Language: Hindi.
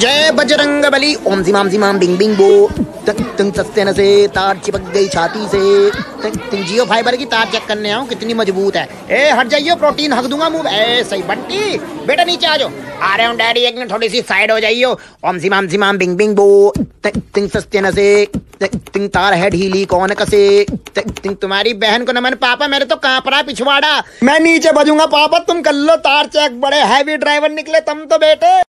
जय बजरंग बली। ओम जिमाम जिमाम बिंग बिंग बो। तुम सस्ते न से तार चिपक गई छाती से। तुम जियो फाइबर की तार चेक करने आओ कितनी मजबूत है। ए हट जाइयो, प्रोटीन हक दूंगा मुंह। ए सही बंटी बेटा नीचे आ जाओ। आ रहे हो डैडी, एक मिनट थोड़ी सी साइड हो जाइयो। ओम जिमाम जिमाम बिंग बिंग बो। तुम सस्ते न से तिंग तार है ढीली कौन कसे। तिंग तुम्हारी बहन को न मन पापा मेरे तो कांप रहा पिछवाड़ा। मैं नीचे बजूंगा पापा, तुम कर लो तार चेक। बड़े हैवी ड्राइवर निकले तुम तो बेटे।